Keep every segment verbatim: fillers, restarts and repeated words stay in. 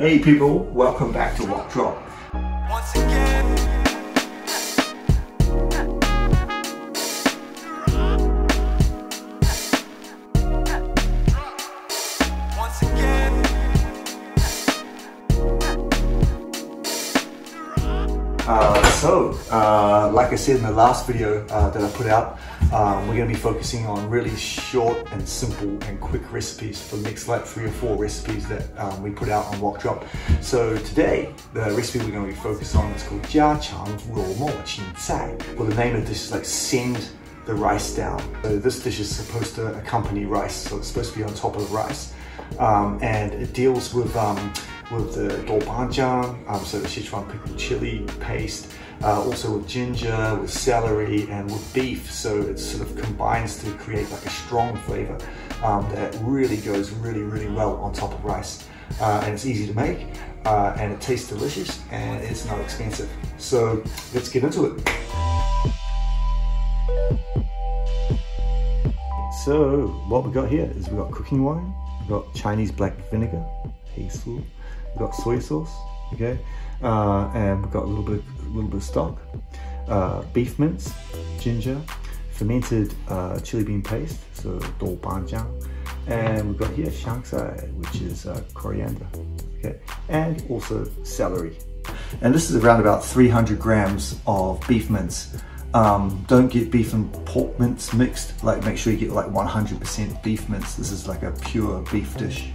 Hey people, welcome back to Wok Drop. Once again. Once again. Uh, so, uh, like I said in the last video uh, that I put out, um, we're going to be focusing on really short and simple and quick recipes for the next like three or four recipes that um, we put out on Wok Drop. So today, the recipe we're going to be focused on is called Jiācháng Ròu Mò Qíncài. Well, the name of this is like send the rice down. So this dish is supposed to accompany rice, so it's supposed to be on top of rice, um, and it deals with um, with the Dou Ban Jiang, um, so the Sichuan pickled chili paste, uh, also with ginger, with celery, and with beef. So it sort of combines to create like a strong flavor um, that really goes really, really well on top of rice. Uh, and it's easy to make, uh, and it tastes delicious, and it's not expensive. So let's get into it. So what we got here is we got cooking wine, we got Chinese black vinegar, hazel, we've got soy sauce, okay, uh, and we've got a little bit, a little bit of stock, uh, beef mince, ginger, fermented uh, chili bean paste, so Dou Ban Jiang, and we've got here shangsai, which is uh, coriander, okay, and also celery. And this is around about three hundred grams of beef mince. Um, don't get beef and pork mince mixed. Like, make sure you get like one hundred percent beef mince. This is like a pure beef dish.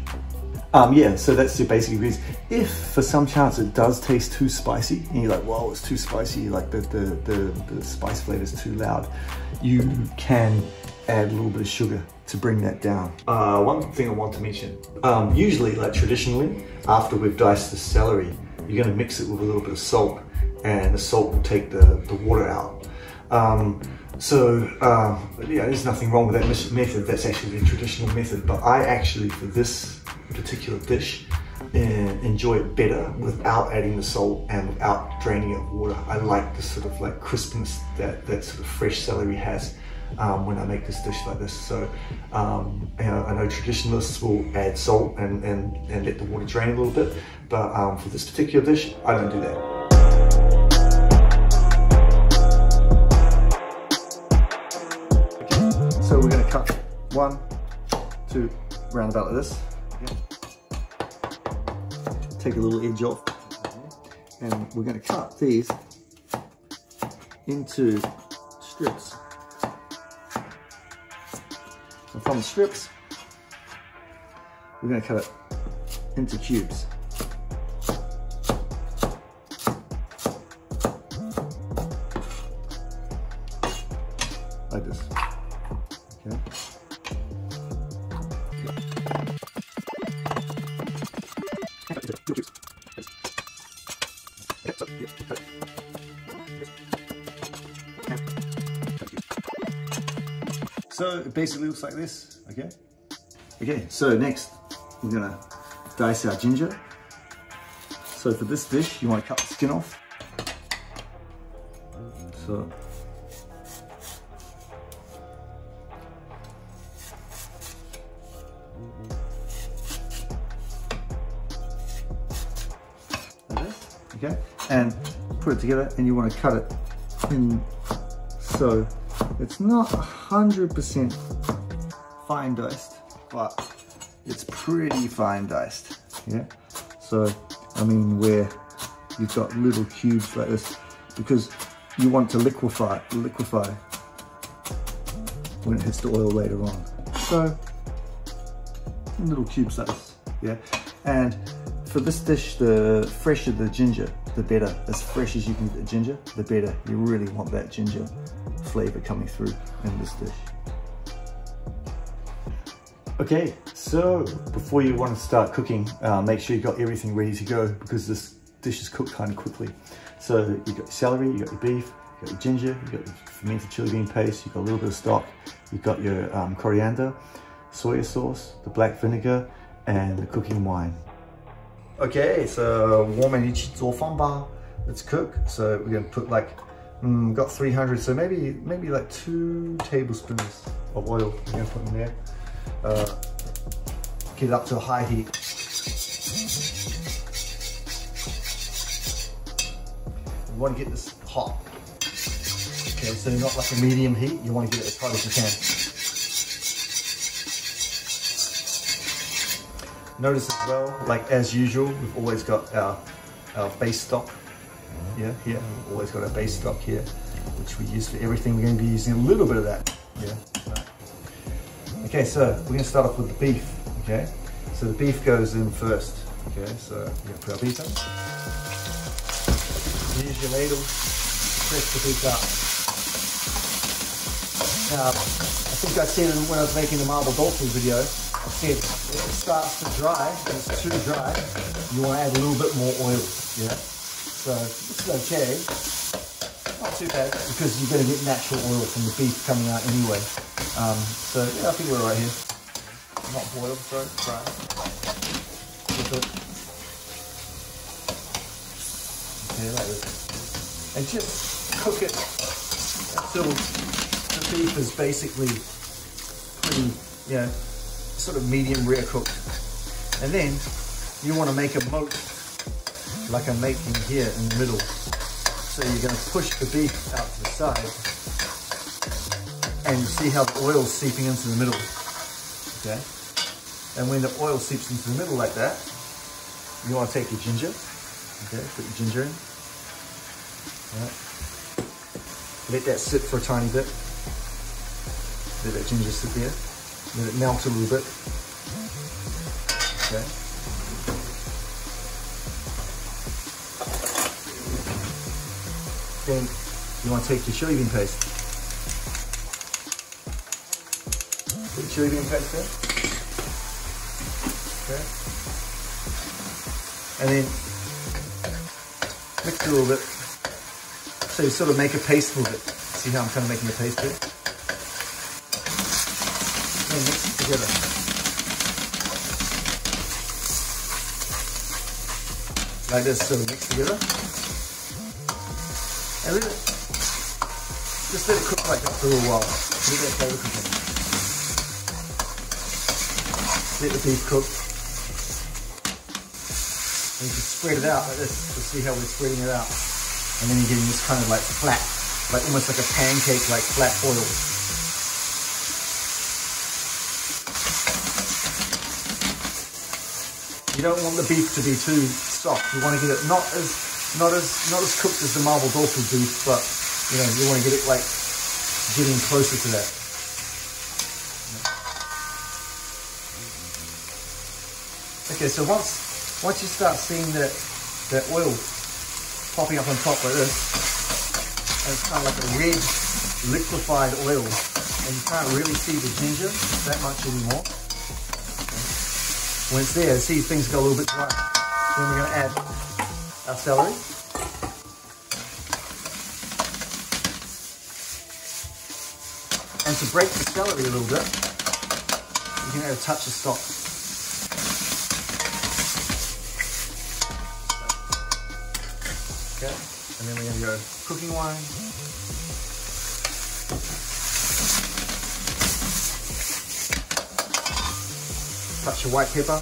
Um, yeah, so that's the basic ingredients. If for some chance it does taste too spicy and you're like, wow, it's too spicy, like the, the, the, the spice flavor is too loud, you can add a little bit of sugar to bring that down. Uh, one thing I want to mention, um, usually, like traditionally, after we've diced the celery, you're gonna mix it with a little bit of salt, and the salt will take the, the water out. Um, So, um, yeah, there's nothing wrong with that method. That's actually the traditional method, but I actually, for this particular dish, uh, enjoy it better without adding the salt and without draining it of water. I like the sort of like crispness that, that sort of fresh celery has um, when I make this dish like this. So, um, you know, I know traditionalists will add salt and, and, and let the water drain a little bit, but um, for this particular dish, I don't do that. So we're gonna cut one, two, roundabout like this. Okay. Take a little edge off. And we're gonna cut these into strips. And from the strips, we're gonna cut it into cubes. Like this. Okay. So it basically looks like this, okay? Okay, so next we're gonna dice our ginger. So for this dish, you wanna cut the skin off. So. Okay, and put it together, and you want to cut it in so it's not one hundred percent fine diced, but it's pretty fine diced. Yeah, so I mean, where you've got little cubes like this, because you want to liquefy liquefy when it hits the oil later on. So little cubes like this. Yeah, and for this dish, the fresher the ginger, the better. As fresh as you can get the ginger, the better. You really want that ginger flavor coming through in this dish. Okay, so before you want to start cooking, uh, make sure you got everything ready to go, because this dish is cooked kind of quickly. So you got your celery, you got your beef, you got your ginger, you got your fermented chili bean paste, you got a little bit of stock, you got your um, coriander, soy sauce, the black vinegar, and the cooking wine. Okay, so let's cook. So we're gonna put like, mm, got three hundred, so maybe maybe like two tablespoons of oil we're gonna put in there. Uh, get it up to a high heat. We want to get this hot. Okay, so not like a medium heat, you want to get it as hot as you can. Notice as well, like as usual, we've always got our, our base stock. Yeah, here, we've always got our base stock here, which we use for everything. We're going to be using a little bit of that. Yeah. Right. Okay, so we're going to start off with the beef. Okay, so the beef goes in first. Okay, so we're going to put our beef in. Use your ladle, press the beef up. Now, I think I said when I was making the marble dolphin video, I said if it starts to dry, and it's too dry, you want to add a little bit more oil, yeah? So, it's okay, not too bad, because you're going to get natural oil from the beef coming out anyway. Um, so, yeah, I think we're right here. Not boiled, sorry, dry. Okay, like this. And just cook it until the beef is basically pretty, you know, sort of medium rare cooked. And then you want to make a moat like I'm making here in the middle. So you're going to push the beef out to the side and you see how the oil's seeping into the middle. Okay? And when the oil seeps into the middle like that, you want to take your ginger. Okay, put your ginger in. All right. Let that sit for a tiny bit. Let that ginger sit there. Let it melt a little bit. Okay. Then you want to take your chili bean paste. Put your chili bean paste there. Okay. And then mix it a little bit. So you sort of make a paste with it. See how I'm kind of making a paste here? Mix it together. Like this, so mix together. And let it, just let it cook like that for a little while. Let that flavor cook in. Let the beef cook. And you can spread it out like this. You'll see how we're spreading it out. And then you're getting this kind of like flat, like almost like a pancake, like flat oil. You don't want the beef to be too soft. You want to get it not as not as not as cooked as the marble dolphin beef, but you know, you want to get it like getting closer to that. Okay, so once once you start seeing that that oil popping up on top like this, and it's kind of like a red liquefied oil, and you can't really see the ginger that much anymore. When it's there, see things go a little bit dry. Then we're going to add our celery. And to break the celery a little bit, you can add a touch of stock. Okay, and then we're going to go cooking wine. Touch of white pepper.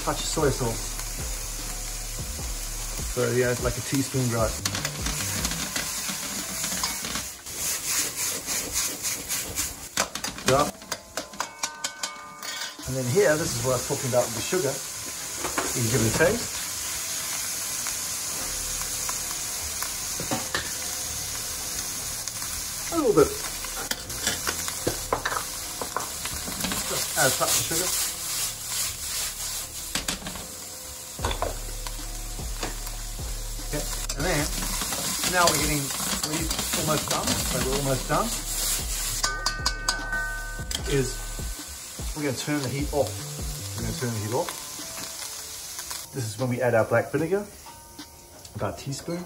Touch of soy sauce. So yeah, it's like a teaspoon right. Good up. And then here, this is what I was talking about with the sugar. You can give it a taste. A little bit. Just add a touch of sugar. Okay, and then now we're getting we're almost done. So we're almost done. Is we're going to turn the heat off. We're going to turn the heat off. This is when we add our black vinegar, about a teaspoon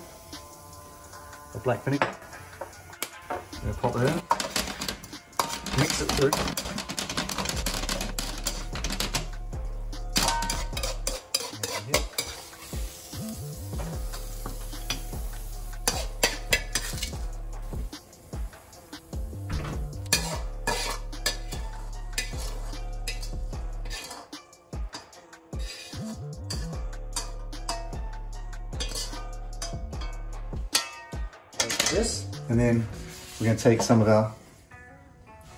of black vinegar. We're gonna pop it in, mix it through. this. And then we're going to take some of our,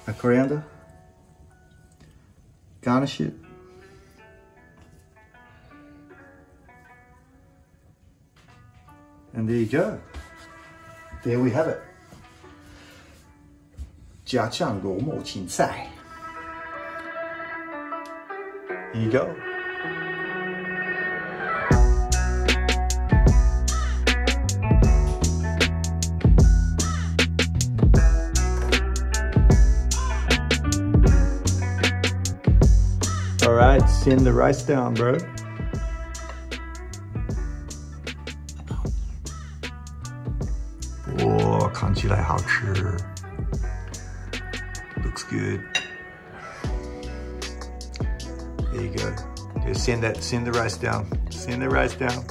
our coriander, garnish it. And there you go. There we have it. Jiācháng Ròu Mò Qíncài. Here you go. All right, send the rice down, bro. Oh, 看起来好吃. Looks good. There you go. Just send that, send the rice down. Send the rice down.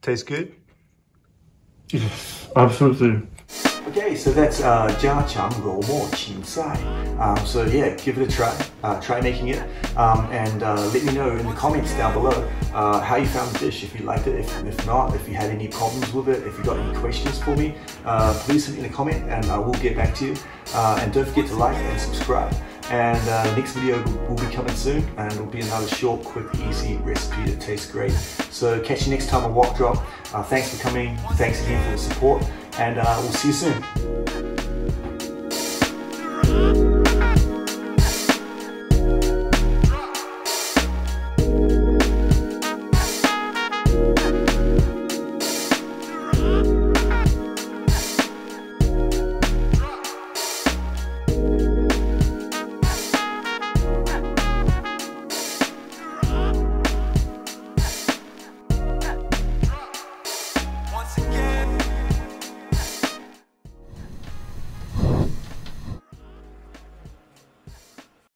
Tastes good? Yes, absolutely. Okay, so that's uh, Jiācháng Ròu Mò Qíncài. Um, so yeah, give it a try. Uh, try making it, um, and uh, let me know in the comments down below uh, how you found the dish. If you liked it, if, if not, if you had any problems with it, if you got any questions for me, uh, please leave it in a comment, and I will get back to you. Uh, and don't forget to like and subscribe. And uh, next video will be coming soon, and it'll be another short, quick, easy recipe that tastes great. So catch you next time on Wok Drop. Uh, thanks for coming. Thanks again for the support. And uh, we'll see you soon.